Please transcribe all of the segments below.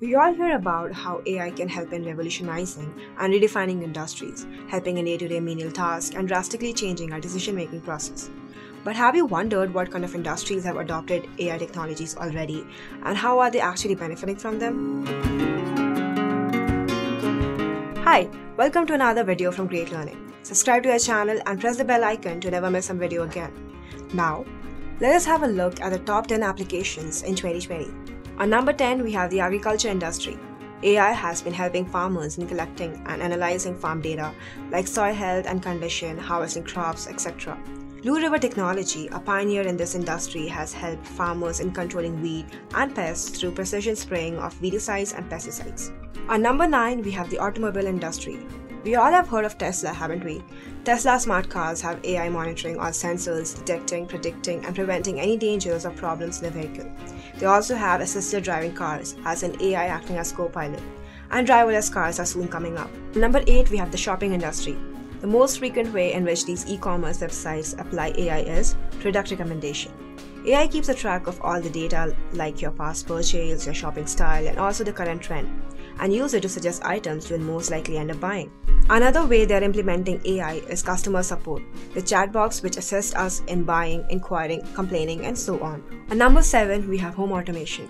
We all hear about how AI can help in revolutionizing and redefining industries, helping in day-to-day menial tasks and drastically changing our decision-making process. But have you wondered what kind of industries have adopted AI technologies already and how are they actually benefiting from them? Hi, welcome to another video from Great Learning. Subscribe to our channel and press the bell icon to never miss a video again. Now, let us have a look at the top 10 applications in 2020. On number 10, we have the agriculture industry. AI has been helping farmers in collecting and analyzing farm data like soil health and condition, harvesting crops, etc. Blue River Technology, a pioneer in this industry, has helped farmers in controlling weed and pests through precision spraying of weedicides and pesticides. On number 9, we have the automobile industry. We all have heard of Tesla, haven't we? Tesla smart cars have AI monitoring all sensors, detecting, predicting, and preventing any dangers or problems in the vehicle. They also have assisted driving cars, as an AI acting as co-pilot. And driverless cars are soon coming up. Number 8, we have the shopping industry. The most frequent way in which these e-commerce websites apply AI is product recommendation. AI keeps a track of all the data like your past purchase, your shopping style, and also the current trend, and use it to suggest items you'll most likely end up buying. Another way they're implementing AI is customer support, the chat box which assists us in buying, inquiring, complaining, and so on. At number 7, we have home automation.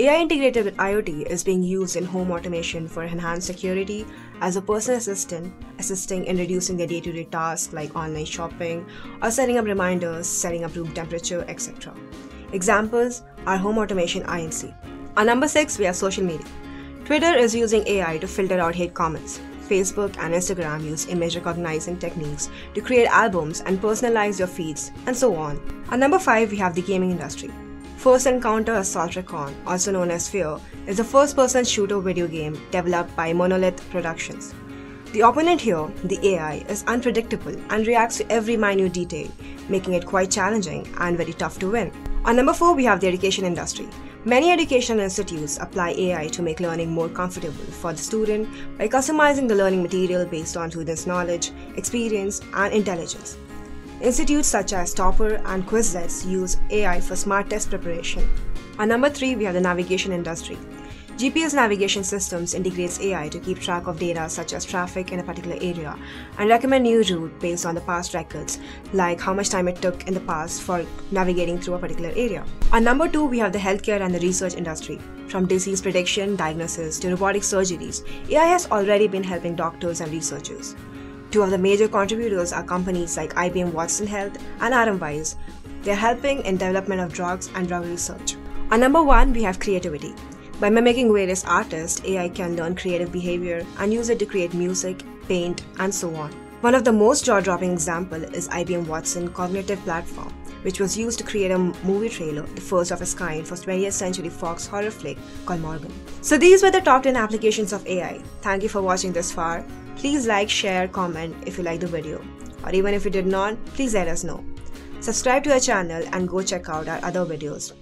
AI integrated with IoT is being used in home automation for enhanced security as a personal assistant, assisting in reducing their day-to-day tasks like online shopping or setting up reminders, setting up room temperature, etc. Examples are home automation INC. At number 6, we have social media. Twitter is using AI to filter out hate comments. Facebook and Instagram use image recognizing techniques to create albums and personalize your feeds, and so on. At number 5, we have the gaming industry. First Encounter Assault Recon, also known as Fear, is a first-person shooter video game developed by Monolith Productions. The opponent here, the AI, is unpredictable and reacts to every minute detail, making it quite challenging and very tough to win. On number 4, we have the education industry. Many educational institutes apply AI to make learning more comfortable for the student by customizing the learning material based on students' knowledge, experience, and intelligence. Institutes such as Topper and Quizlet use AI for smart test preparation. At number 3, we have the navigation industry. GPS navigation systems integrates AI to keep track of data such as traffic in a particular area and recommend new route based on the past records, like how much time it took in the past for navigating through a particular area. At number 2, we have the healthcare and the research industry. From disease prediction, diagnosis to robotic surgeries, AI has already been helping doctors and researchers. Two of the major contributors are companies like IBM Watson Health and Atomwise. They're helping in development of drugs and drug research. At number 1, we have creativity. By mimicking various artists, AI can learn creative behavior and use it to create music, paint, and so on. One of the most jaw-dropping example is IBM Watson Cognitive Platform, which was used to create a movie trailer, the first of its kind for 20th Century Fox horror flick called Morgan. So these were the top 10 applications of AI. Thank you for watching this far. Please like, share, comment if you like the video. Or even if you did not, please let us know. Subscribe to our channel and go check out our other videos.